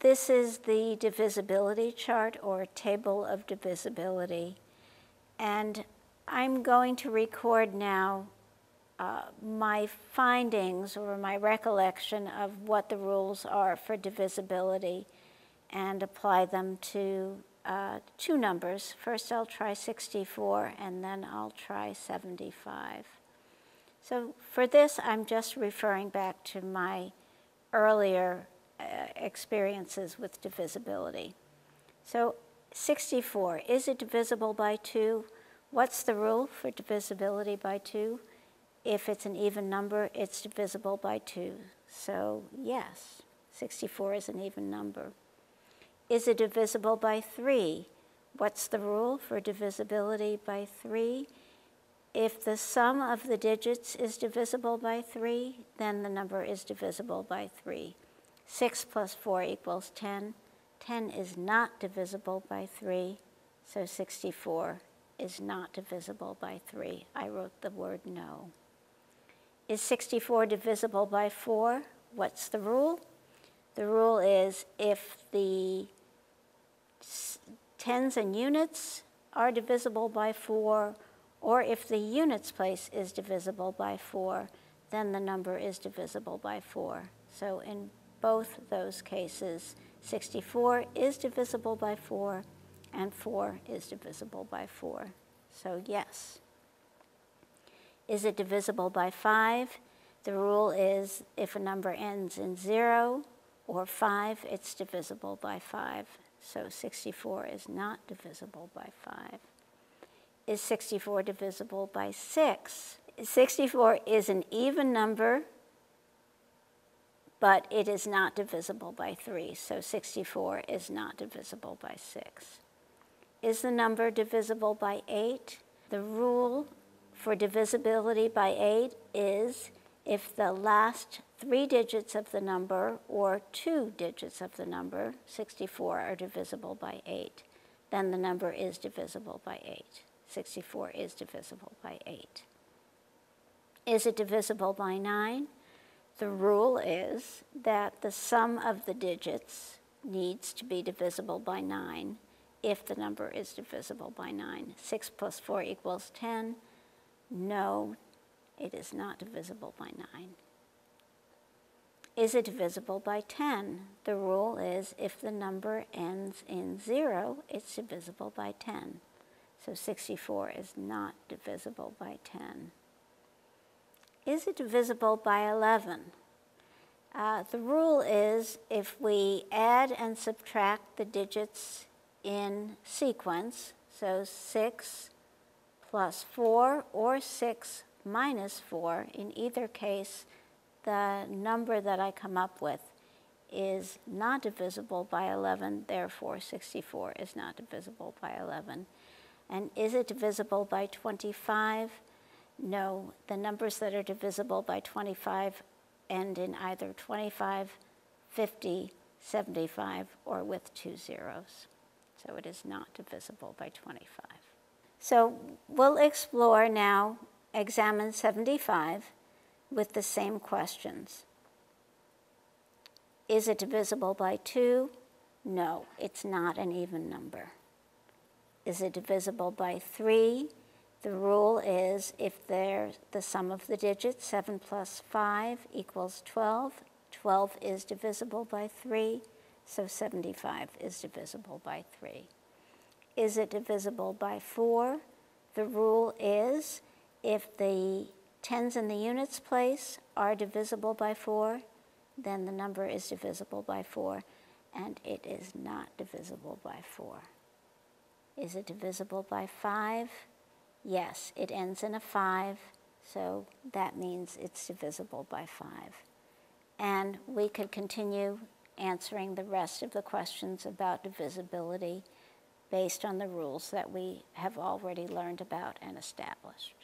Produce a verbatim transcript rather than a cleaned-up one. This is the divisibility chart, or table of divisibility, and I'm going to record now uh, my findings or my recollection of what the rules are for divisibility and apply them to uh, two numbers. First I'll try sixty-four and then I'll try seventy-five. So for this I'm just referring back to my earlier experiences with divisibility. So sixty-four, is it divisible by two? What's the rule for divisibility by two? If it's an even number, it's divisible by two. So yes, sixty-four is an even number. Is it divisible by three? What's the rule for divisibility by three? If the sum of the digits is divisible by three, then the number is divisible by three. six plus four equals ten. ten is not divisible by three, so sixty-four is not divisible by three. I wrote the word no. Is sixty-four divisible by four? What's the rule? The rule is if the tens and units are divisible by four, or if the units place is divisible by four, then the number is divisible by four. So in both those cases, sixty-four is divisible by four, and four is divisible by four. So yes. Is it divisible by five? The rule is if a number ends in zero or five, it's divisible by five. So sixty-four is not divisible by five. Is sixty-four divisible by six? sixty-four is an even number, but it is not divisible by three, so sixty-four is not divisible by six. Is the number divisible by eight? The rule for divisibility by eight is if the last three digits of the number or two digits of the number, sixty-four, are divisible by eight, then the number is divisible by eight. sixty-four is divisible by eight. Is it divisible by nine? The rule is that the sum of the digits needs to be divisible by nine if the number is divisible by nine. six plus four equals ten. No, it is not divisible by nine. Is it divisible by ten? The rule is if the number ends in zero, it's divisible by ten. So sixty-four is not divisible by ten. Is it divisible by eleven? Uh, the rule is if we add and subtract the digits in sequence, so six plus four or six minus four, in either case, the number that I come up with is not divisible by eleven, therefore sixty-four is not divisible by eleven. And is it divisible by twenty-five? No, the numbers that are divisible by twenty-five end in either twenty-five, fifty, seventy-five, or with two zeros. So it is not divisible by twenty-five. So we'll explore now, examine seventy-five with the same questions. Is it divisible by two? No, it's not an even number. Is it divisible by three? The rule is if they're the sum of the digits, seven plus five equals twelve. twelve is divisible by three, so seventy-five is divisible by three. Is it divisible by four? The rule is if the tens in the units place are divisible by four, then the number is divisible by four, and it is not divisible by four. Is it divisible by five? Yes, it ends in a five, so that means it's divisible by five. And we could continue answering the rest of the questions about divisibility based on the rules that we have already learned about and established.